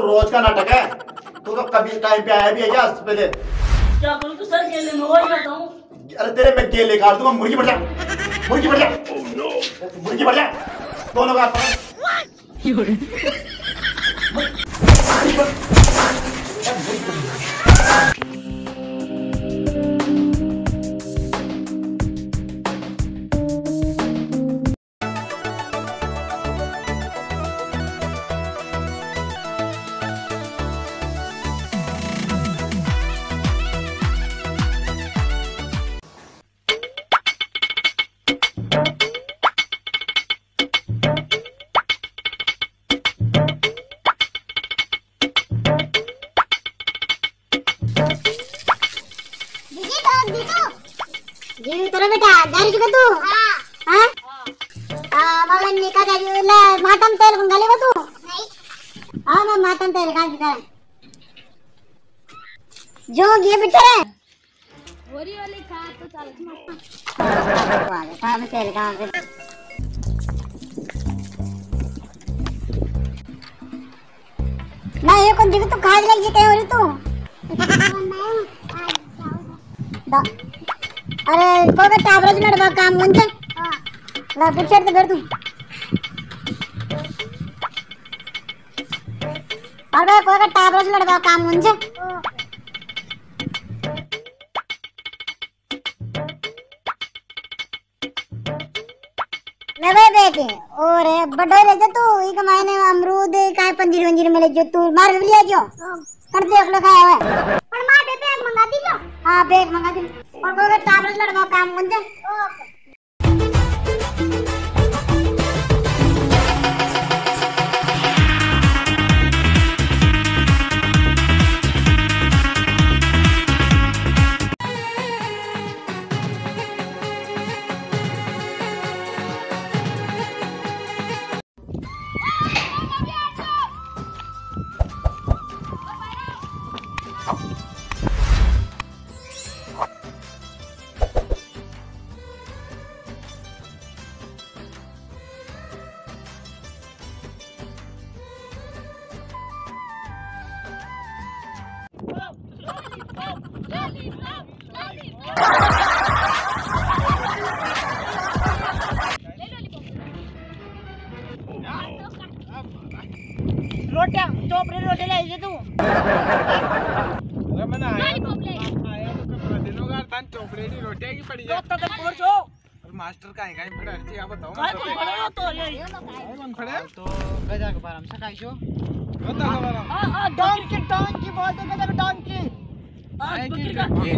तो रोज का नाटक है। तू तो कभी टाइम पे आया भी है क्या पहले? क्या बोलूं तो सर केले में वही आता हूं। अरे तेरे मैं केले काट दूंगा, मुर्गी बढ़ जा, मुर्गी बढ़ जा, मुर्गी बढ़ जा, दोनों का तोरा बेटा जारी के तू हां हां आ मला निका जायला मातम तेल गंगाले को तू नहीं आ ना मातम तेल का दिखा जो ये बेचारे गोरी वाली खा तो चल मां मातम तेल का ना ये कौन दिख तू खा ले के और तू दा अरे कोबे टाबरज में डबा काम मुंचे हां ला पिक्चर तो कर तू अरे कोबे टाबरज में डबा काम मुंचे नवे बेटे ओरे बड़ो ले जा तू ई कमाने अमरूद काय पंजीर वंजीर में ले जो तू मार लिया जो कर दे अगला खाया है पर मां दे बैग मंगा दी लो हां बैग मंगा दी और कोई टावर लड़वा काम मुझे रोटियां चोपड़ी रोटी ले जे तू अरे मैंने आया तो कपड़ा दिनों का तन चोपड़ी की रोटियां की पड़ी है तो तक पहुंच जो और मास्टर काहे काहे पड़ा है ये बताओ काय पड़े हो तो ये कौन पड़े तो गजा के बारे में सकाई जो गजा के बारे में आ डोंग की बोल दो गजा के डोंग की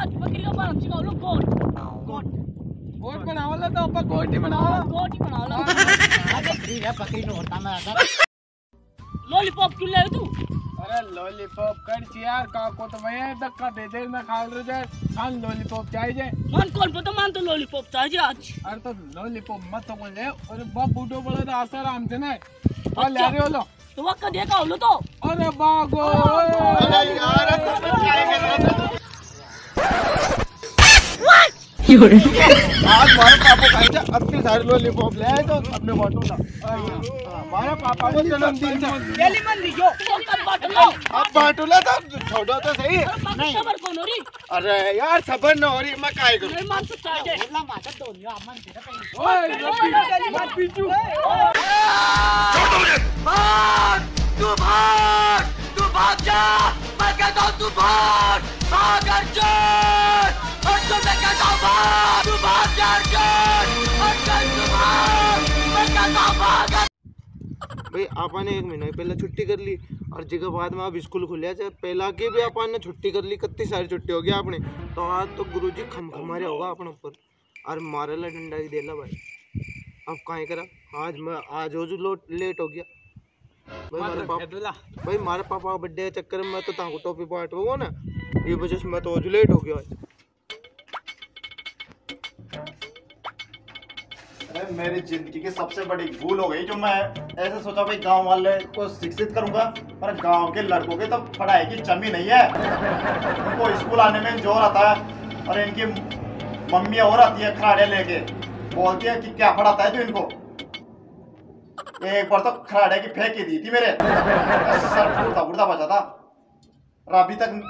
आज बकरी का बारे में सिखाओ लो गोट गोट गोट बनावला तो अपन गोट ही बनावला अरे ठीक है बकरी नो होता मैं आता लॉलीपॉप क्यों ले तू? अरे लॉलीपॉप कर यार काको तो मैं धक्का दे दे ना खा ले जाए खान लॉलीपॉप चाहिए मन कौन पता मान तो लॉलीपॉप चाहिए आज अरे तो लॉलीपॉप मत तो ले और बा बूढ़ो बड़ा तो आसाराम से ना और ले रहे हो लो तो वक्का देखा हो लो तो अरे बागो अरे यार आज मारे पापा खाए जा अपने सारे लॉलीपॉप ले आए तो अपने बाटो ना हमारा पापा को जन्मदिन था केली मन लियो अब बांटो ला तो छोड़ो तो सही नहीं खबर कौन हो रही अरे यार खबर न हो रही मैं काय करूं मैं मान तो चाहिए बोला माता दोनियो अमन तेरा कहीं ओए मत पीछू तू भाग जा मैं कहता हूं तू भाग भाग अर्जुन अर्जुन मैं कहता हूं भाग तू भाग जा अर्जुन मैं कहता हूं भाग भाई आपा ने एक महीना पहले छुट्टी कर ली और जगह बाद में अब स्कूल खुलिया से पहला के भी आपा ने छुट्टी कर ली कितनी सारी छुट्टी हो गया आपने तो आज तो गुरुजी खमखमा रहा होगा अपने ऊपर और मारे ला डंडा ही देला भाई अब काहे करा आज मैं आज हो जो लेट हो गया भाई मारे पापा का बर्थडे के चक्कर में तो ताको टोपी बांटवा ना ये वजह से मैं तो आज लेट हो गया आज मेरी जिंदगी की सबसे बड़ी भूल हो गई जो मैं ऐसे सोचा भाई गांव वाले को शिक्षित करूंगा पर गांव के लड़कों के तो पढ़ाई की चमी नहीं है उनको स्कूल आने में जोर आता है और इनकी मम्मी और आती है खराड़े लेके बोलती है कि क्या पढ़ाता है जो इनको एक बार तो खराड़े की फेंकी दी थी मेरे सर और अभी तक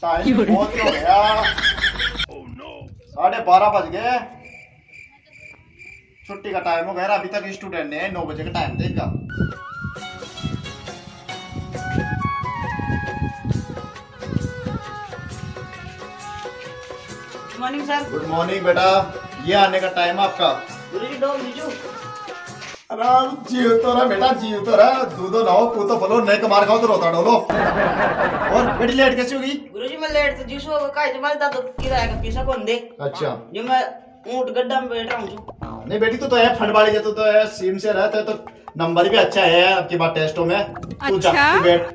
टाइम बहुत हो गया, 12:30 बज गए, छुट्टी का टाइम हो गया। अभी तक स्टूडेंट ने 9 बजे का टाइम देगा। Good morning sir. Good morning बेटा, ये आने का टाइम आपका। जीव तो रहा बेटा, जीव तो रहा, दूधो नहाओ, पूतो फलो, नए कमार खाओ तो रोता डोलो। और बेटी लेट कैसी होगी? गुरुजी मैं लेट तो जीसो काहे तुम्हारे दादो किराया का पैसा कौन दे? अच्छा जो मैं ऊंट गड्ढा में बैठ रहा हूं। नहीं बेटी, तो है फंड वाली, तो है सीम से रहता है, तो नंबर भी अच्छा है आपके बात टेस्टों में। अच्छा बैठ।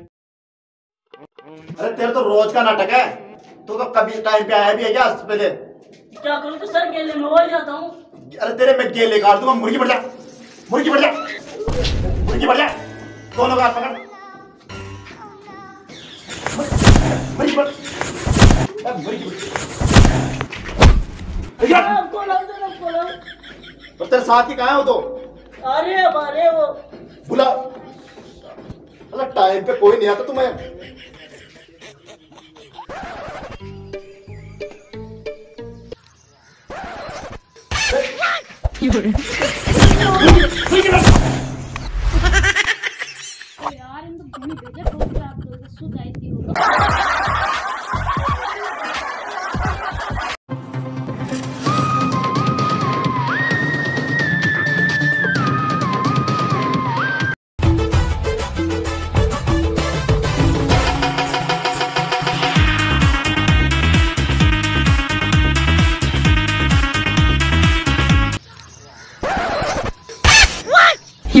अरे तेरा तो रोज का नाटक है, तू कभी टाइम पे आया भी है क्या? पहले क्या करूं तो सर गेले में हो जाता हूं। अरे तेरे मैं गेले काट दूंगा, मुर्गी बढ़ जा, मुर्गी बढ़ जा, मुर्गी बढ़ जा, दोनों का पकड़, मुर्गी बढ़, मुर्गी बढ़। तो तेरे साथ ही कहाँ है वो तो? अरे वो बुला, अरे टाइम पे कोई नहीं आता तुम्हें। यार इन तो गोली भेजा, टोक रात को सो गई थी वो।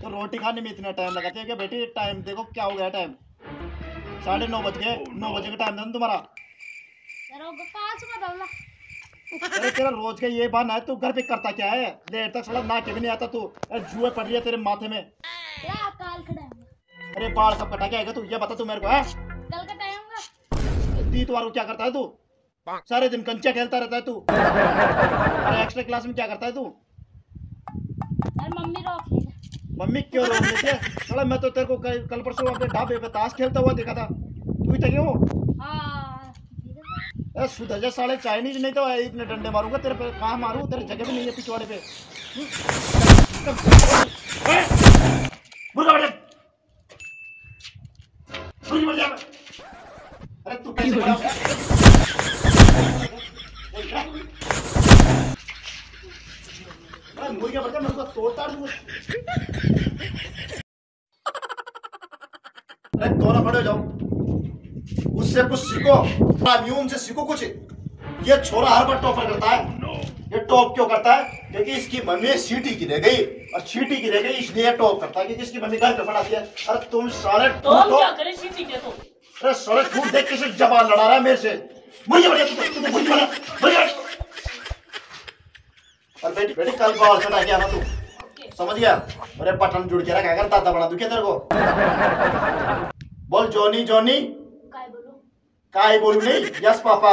तो रोटी खाने में इतना टाइम लगाती है क्या बेटी? टाइम देखो क्या हो गया, टाइम 9:30 बज गए। 9 बजे का टाइम था तुम्हारा। अरे तेरा रोज का ये बहाना है, तू घर पे करता क्या है देर तक? सड़क नाके भी नहीं आता तू। अरे जुए पड़ रही है तेरे माथे में। अरे बाल सब कटा के आएगा तू, ये बता तू मेरे को है इतवार को क्या करता है तू? सारे दिन कंचा खेलता रहता है तू। अरे एक्स्ट्रा क्लास में क्या करता है तू? मम्मी रोक लेते। मम्मी क्यों रोक लेते? साला मैं तो तेरे को कल परसों अपने ढाबे पे ताश खेलता हुआ देखा था, तू ही तक हो। हां सुधर जा साले, चाइनीज नहीं तो इतने डंडे मारूंगा तेरे पे। कहां मारूं? तेरे जगह भी नहीं है पिछवाड़े पे। बुर्गा मर जा। अरे तू कैसे खड़ा है? मुर्गी बढ़ जा, मैं उसको तोड़ता दूंगा। अरे दोनों खड़े हो जाओ, उससे कुछ सीखो, म्यूम से सीखो कुछ। ये छोरा हर बार टॉपर करता है। ये टॉप क्यों करता है? क्योंकि इसकी मम्मी सीटी की रह गई, और सीटी की रह गई इसलिए टॉप करता है, क्योंकि इसकी मम्मी घर पर आती है। अरे तुम सारे सारे झूठ देख के जबान लड़ा रहा है मेरे से। मुर्गी बढ़िया। और बेटी बेटी कल बाल कटा के आना तू, समझ गया? अरे बटन जुड़ के रखा कर, दादा बना दूं क्या तेरे को? बोल जॉनी जॉनी। काय बोलूं? काय बोलूं नहीं? Yes papa.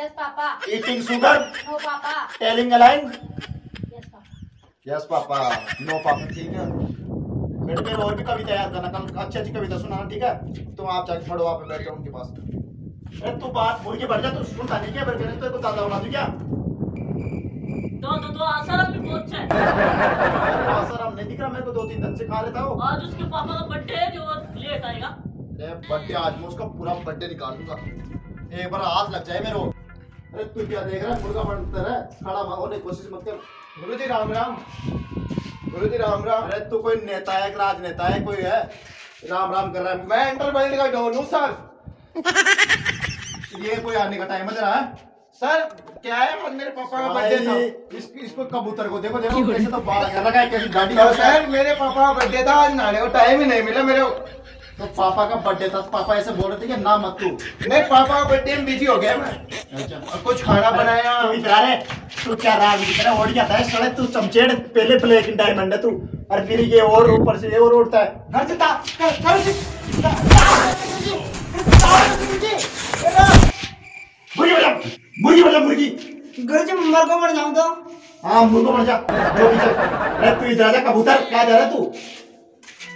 Yes papa. Eating sugar? No papa. Telling a line? Yes papa. Yes papa, no papa. ठीक है बेटे, मेरे और भी कविता याद करना, कल अच्छी अच्छी कविता सुनाना, ठीक है? तुम आप जाके पढ़ो, आप बैठो उनके पास। अरे तू बात भूल के बैठ जा, तू सुनता नहीं क्या? तेरे को दादा बना दूं क्या? दो आसाराम भी बहुत अच्छा है। आसाराम नहीं दिख रहा मेरे को, 2-3 दिन से खा लेता हूं। आज उसके पापा का बर्थडे है, जो लेट आएगा। अरे बर्थडे आज मैं उसका पूरा बर्थडे निकाल दूंगा, एक बार हाथ लग जाए मेरे को। अरे तू क्या देख रहा है? मुर्गा बनता है, खड़ा होने की कोशिश मत कर। गुरुजी राम राम। गुरुजी राम राम। अरे तू कोई नेता है, राजनेता है कोई है? राम राम कर रहा है। मैं इंटरवर्ल्ड का डॉन हूं सर। ये कोई आने का टाइम है जरा सर। क्या है आज मेरे पापा का बर्थडे था। इसको कबूतर को देखो देखो कैसे तो बाल कर रखा है, कैसी दाढ़ी। सर मेरे पापा का बर्थडे था आज, नहाने को टाइम ही नहीं मिला मेरे। तो पापा का बर्थडे था, पापा ऐसे बोल रहे थे कि ना मत तू। नहीं, पापा का बर्थडे में बिजी हो गया मैं। अच्छा, और कुछ खाना बनाया। तू क्या राग की तरह उड़ जाता है साले, तू चमचेड़ पहले ब्लैक डायमंड है तू, और फिर ये और ऊपर से ये और उड़ता है। घर से मुर्गी घर से मर को मर जाऊं तो। हाँ, मुर्गो मर जा। तू इधर आजा कबूतर, क्या जा रहा है तू?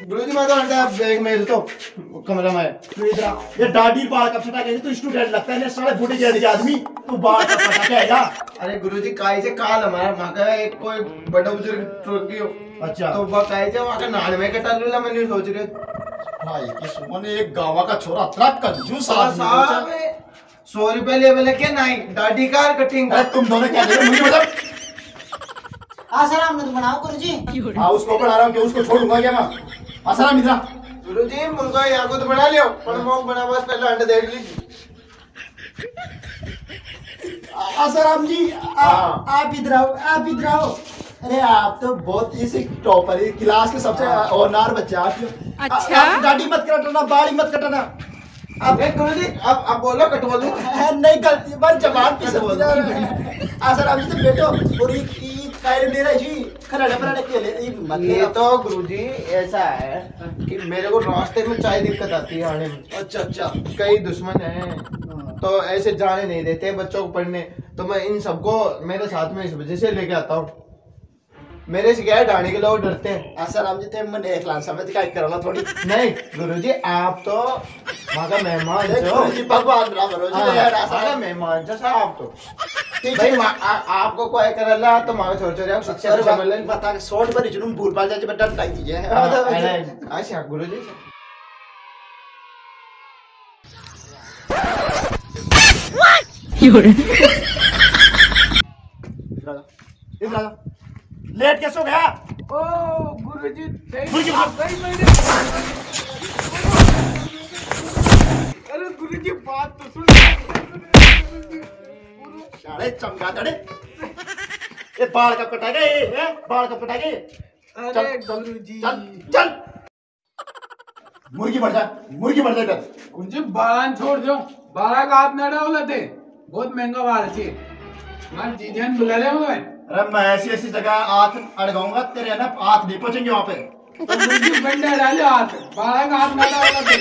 गुरुजी मैं तो अंडा बैग में तो कमरा में। तू इधर आ, ये दाढ़ी बाल का फटा के तू स्टूडेंट लगता है, साले बूढ़े जैसे आदमी। तू बाल का फटा के आया। अरे गुरुजी काई से काल हमारा माका एक कोई बड़ा बुजुर्ग ट्रक हो। अच्छा, तो वो काई से माका नान में कटा लूला मैंने सोच रहे भाई कि सुमन एक गावा का छोरा अतरा कंजूस आदमी है। 100 रुपए ले वाले के नहीं दाढ़ी कार कटिंग। अरे तुम दोनों क्या कर रहे हो? मुझे मतलब आसाराम ने तो बनाओ गुरुजी। हां, उसको बना रहा हूं कि उसको छोड़ूंगा क्या मैं? आसाराम इधर गुरुजी, मुर्गा यार को तो बना लियो पर वो बना बस पहले अंडा देख लीजिए। आसाराम जी आप इधर आओ, आप इधर आओ। अरे आप तो बहुत इस टॉपर है क्लास के सबसे होनहार बच्चे आप। अच्छा, दाढ़ी मत कटाना, बाल मत कटाना। अब एक गुरुजी अब बोलो कटवा दूं। नहीं, गलती बार जवान पे से बोल रहा है। आसाराम जी तो बैठो और ये मेरा जी खराड़े के लिए मत। ये तो गुरुजी ऐसा है कि मेरे को रास्ते में चाय दिक्कत आती है आने में। अच्छा, कई दुश्मन हैं तो ऐसे जाने नहीं देते बच्चों को पढ़ने, तो मैं इन सबको मेरे साथ में इस वजह से लेके आता हूँ। मेरे से क्या है, डाने के लोग डरते हैं। आसाराम जी थे मन एक लाख समझ का करना थोड़ी। नहीं गुरुजी, आप तो वहाँ का मेहमान है। गुरुजी भगवान राम रोजी यार, आसाराम मेहमान जैसा आप तो भाई। आपको कोई करला तो मांग छोड़ छोड़ आप शिक्षा से समलन पता के शॉर्ट पर जुनून भूल पाल जाए बट डाल दीजिए। अच्छा गुरुजी, इधर आ, लेट कैसे हो गया? ओ गुरुजी अरे गुरुजी बात तो सुन, साले चमका दड़े। ये बाल कब कटाएगा ये? बाल कब कटाएगा? अरे गुरुजी चल चल, मुर्गी मर जा, मुर्गी मर जा। गुरुजी बाल छोड़ दो, बाल का हाथ ना डालो लते, बहुत महंगा बाल है। मान जीजन बुला रहे हो? अरे मैं ऐसी ऐसी जगह हाथ अड़गाऊंगा तेरे ना, हाथ नहीं पहुंचेंगे वहाँ पे। तो मुर्गी बंडा डाले हाथ, बाड़ा का हाथ ना डालो लते।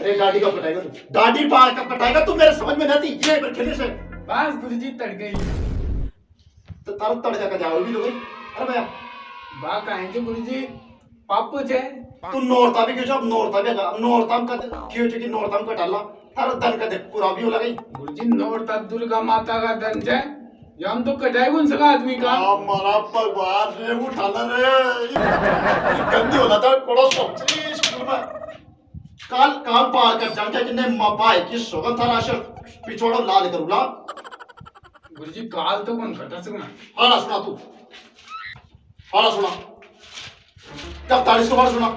अरे दाढ़ी कब कटाएगा तू? दाढ़ी बाल कब कटाएगा तू? मेरे समझ में नहीं आती ये पर खेलने से। बस गुरुजी तड़ गई तो तारू तड़ जाकर जाओ भी लोगे। अरे भैया बा काहेंगे गुरुजी, पापू जे तू नौरता भी क्यों? अब नौरता भी नौरताम का क्यों चुकी नौरताम का डाला हर धन का दे पूरा भी हो लगी। गुरुजी नौरता दुर्गा माता का धन है, हम तो कटाई कौन सका आदमी का। हमारा परिवार रे उठाला रे गंदी होला था कोड़ा सोचरी स्कूल में काल काम पार कर जाके जिने मपाई की सोगन थारा से पिछोड़ो लाल करूला। गुरुजी काल तो कौन कटा सकना। हां सुना तू, हां सुना तब तारीस को बार सुना। ओह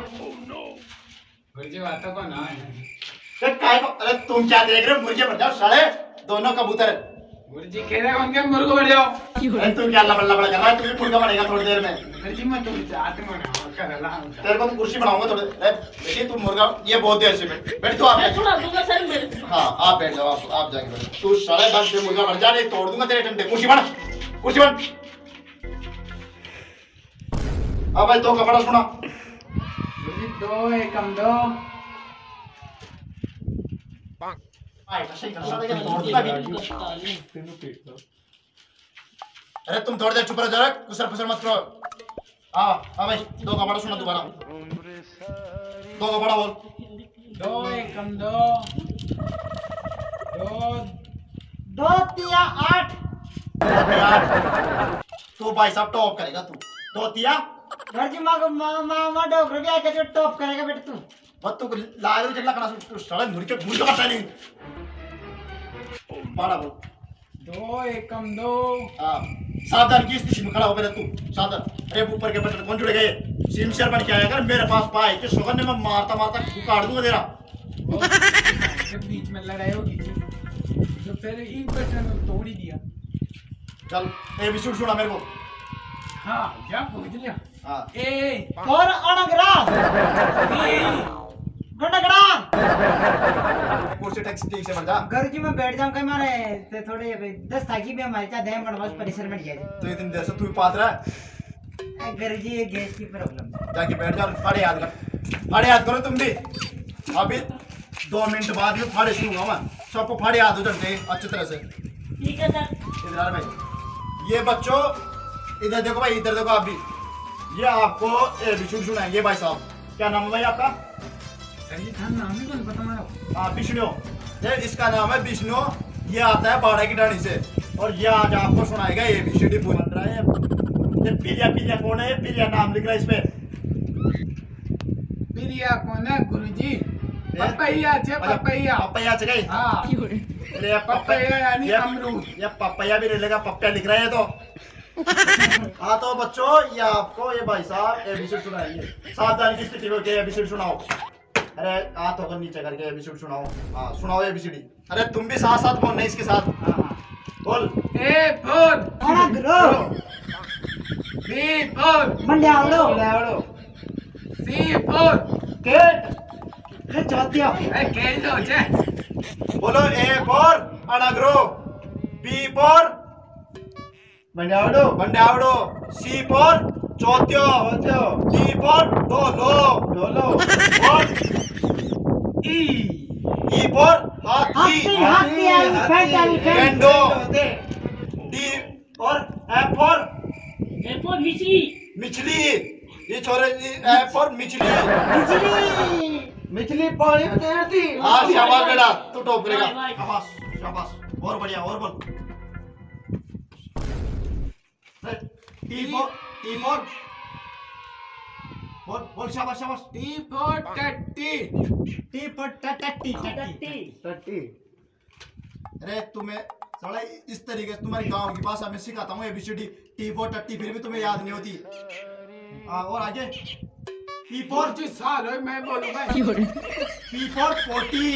नो गुरुजी बात तो ना है काय को। अरे तुम क्या देख रहे हो? मुर्गे बन जाओ साले दोनों कबूतर। गुरुजी कह रहे होंगे मुर्गा बन जाओ। अरे तुम क्या लबड़ लबड़ कर रहा है? तू भी मुर्गा बनेगा थोड़ी देर में। गुरुजी मैं तुम चाहते बनाऊंगा करला, तेरे को कुर्सी बनाऊंगा थोड़ी। अरे बेटी तुम मुर्गा ये बहुत देर से बैठ तू आप थोड़ा दूंगा सर मेरे। हां आप बैठ जाओ, आप जाके बैठो। तू साले बन से मुर्गा बन जा, नहीं तोड़ दूंगा तेरे डंडे। कुर्सी बन, कुर्सी बन। अब भाई दो कपड़ा सुना। गुरुजी दो एकम दो तो। अरे तुम थोड़ी देर चुप रहो जरा, कुसर फुसर मत करो। हाँ भाई दो का बड़ा सुना दोबारा, दो का बड़ा बोल। दो एकम दो, दो दो तिया आठ। तू भाई साहब टॉप करेगा तू, दो तिया घर जी माँ को माँ डॉक्टर भी आके टॉप करेगा बेटा तू। मत तू लाल जल्ला करा तू साला मुर्गे मुर्गा करता नहीं। बड़ा बोल दो एकम दो। हां सावधान की स्थिति में खड़ा हो बेटा तू, सावधान। अरे ऊपर के बटन कौन जुड़ गए? सिमशर बन के आया कर मेरे पास भाई के सोगन में मारता मारता काट दूंगा तेरा। जब बीच में लड़ाई होगी तो फिर एक बटन तोड़ ही दिया। चल ए भी सुन सुना मेरे को। हां क्या बुझलिया हां ए पर अणगरा बी गडगड़ा कुर्सी टैक्सी ठीक से मजा घर जी में बैठ जाऊं कहीं मारे ते थोड़े 10 ताकी में हमारे चा दे बड़वास परिसर में जाए तो ये दिन जैसा तू पात्र है घर जी ये गैस की प्रॉब्लम जाके बैठ जा फाड़े याद कर फाड़े याद करो तुम भी अभी 2 मिनट बाद ये फाड़े शुरू होगा सबको फाड़े याद हो जाते हैं अच्छी तरह से ठीक है सर इधर आ भाई ये बच्चों इधर देखो भाई इधर देखो आप भी ये आपको ए बिशु सुनाएंगे भाई साहब क्या नाम है भाई आपका अरे था नाम ही कौन पता मारो आप विष्णु ये इसका नाम है विष्णु ये आता है बाड़ा की डाणी से और ये आज आपको सुनाएगा ए बी सी डी बोल रहा है ये पिरिया पिरिया कौन है पिरिया नाम लिख रहा है इसमें पिरिया कौन है गुरुजी पपैया छे पपैया पपैया छे गई हां अरे पपैया यानी अमरूद ये पपैया भी लेगा पपैया लिख रहा है तो हां तो बच्चों ये आपको ये भाई साहब एबीसीडी सुनाइए सावधान की स्थिति में के एबीसीडी सुनाओ अरे हाथ ऊपर नीचे करके एबीसीडी सुनाओ हां सुनाओ एबीसीडी अरे तुम भी साथ-साथ बोल नहीं इसके साथ बोल ए बोल अणगरो बी बोल मंड्यावड़ो मंड्यावड़ो सी बोल केट ए जातिया ए खेल दो जे बोलो ए फॉर अणगरो बी फॉर बंडावड़ो सी फॉर चौथियो डी फॉर डोलो डोलो और ई ई फॉर हाथी हाथी फेंडो डी और ए फॉर मिचली मिचली ये छोरे ए फॉर मिचली मिचली मिचली पानी में तैरती हां शाबाश बेटा तू टॉप करेगा शाबाश शाबाश और बढ़िया और बोल टी फॉर बोल बोल शाबाश शाबाश टी फॉर टट्टी टट्टी टट्टी अरे तुम्हें साला इस तरीके से तुम्हारी गांव की भाषा में सिखाता हूं एबीसीडी टी फॉर टट्टी फिर भी तुम्हें याद नहीं होती और आगे पी फॉर जिस साल है मैं बोलूंगा पी फॉर पोटी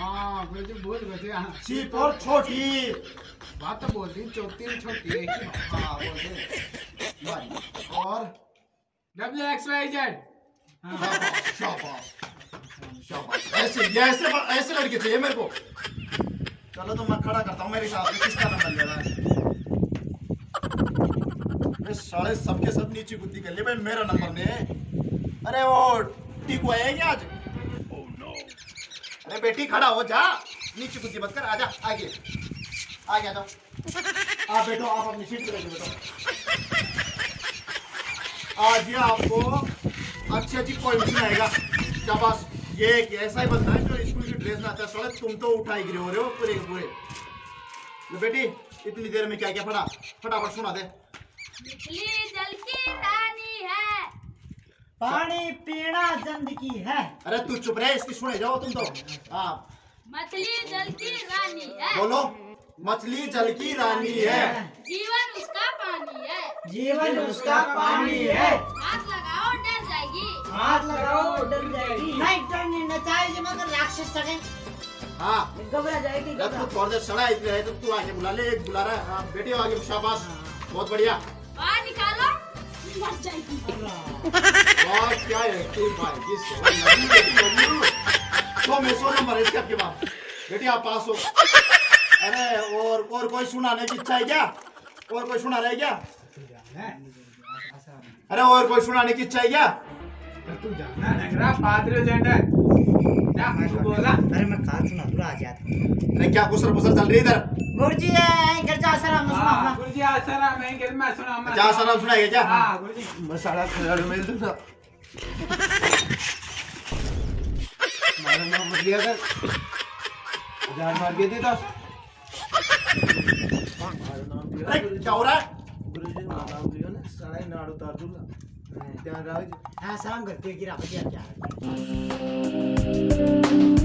हां मुझे बोल बचे हां सी फॉर छोटी बात तो बोल दी छोटी छोटी है हां बोल दे और डब्ल्यू एक्स वाई जेड हां शाबाश शाबाश ऐसे लड़के चाहिए मेरे को चलो तो मैं खड़ा करता हूं मेरे हिसाब से किसका नंबर ले रहा है साले सबके सब नीचे बुद्धि कर ले भाई मेरा नंबर ने अरे वो टीकू आया क्या आज oh, no. अरे बेटी खड़ा हो जा नीचे बुद्धि मत कर आजा आगे आ गया तो आप बैठो आप अपनी सीट पे बैठो आज ये आपको अच्छी अच्छी पॉइंट आएगा शाबाश ये एक ऐसा ही बंदा है जो स्कूल की ड्रेस में आता है साले तुम तो उठाई गिरे हो रहे हो पूरे पूरे तो बेटी इतनी देर में क्या क्या फटा फटाफट सुना दे बिजली जल की रानी है पानी पीना जिंदगी है अरे तू चुप रहे इसकी सुने जाओ तुम तो हां मछली जल की रानी है बोलो मछली जल की रानी है जीवन उसका पानी है जीवन उसका पानी है हाथ लगाओ डर जाएगी हाथ लगाओ डर जाएगी नहीं डरनी न चाहिए मगर राक्षस सड़े हां घबरा जाएगी घबरा तू थोड़ी देर सड़ा इधर है तो तू आगे बुला ले एक बुला रहा है बेटी आगे शाबाश बहुत बढ़िया बाहर निकालो मर जाएगी वाह क्या है ये भाई ये सो नंबर है इसका आपके पास बेटी आप पास हो अरे और कोई सुनाने की इच्छा है क्या और कोई सुना रहा है क्या अरे और कोई सुनाने की इच्छा है क्या तू जाना नगरा पादरी एजेंट है क्या तू बोला अरे मैं कहां सुना तू आ जा अरे क्या गुसर गुसर चल रही इधर गुरुजी है घर जा सलाम सुना गुरुजी आ सलाम है घर में सुना मैं जा सलाम सुनाएगा जा हां गुरुजी मसाला खिलाड़ मेल दो सब मारो ना मत लिया कर हजार मार के दे दो अरे क्या हो रहा है गुरुजी मारो दियो ना सारा नाड़ उतार दूंगा ध्यान रखो हां सलाम करते गिरा पड़ जा